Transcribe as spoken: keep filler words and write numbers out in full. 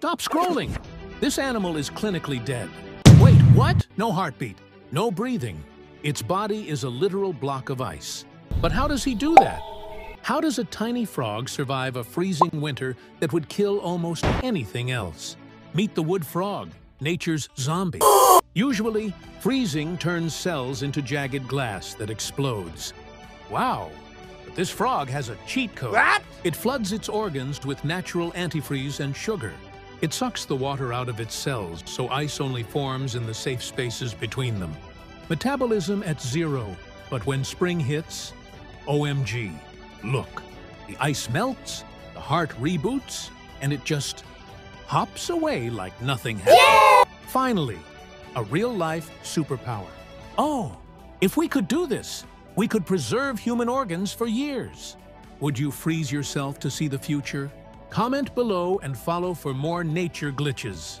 Stop scrolling. This animal is clinically dead. Wait, what? No heartbeat, no breathing. Its body is a literal block of ice. But how does he do that? How does a tiny frog survive a freezing winter that would kill almost anything else? Meet the wood frog, nature's zombie. Usually, freezing turns cells into jagged glass that explodes. Wow, but this frog has a cheat code. What? It floods its organs with natural antifreeze and sugar. It sucks the water out of its cells, so ice only forms in the safe spaces between them. Metabolism at zero, but when spring hits, O M G, look. The ice melts, the heart reboots, and it just hops away like nothing happened. Yeah! Finally, a real-life superpower. Oh, if we could do this, we could preserve human organs for years. Would you freeze yourself to see the future? Comment below and follow for more nature glitches.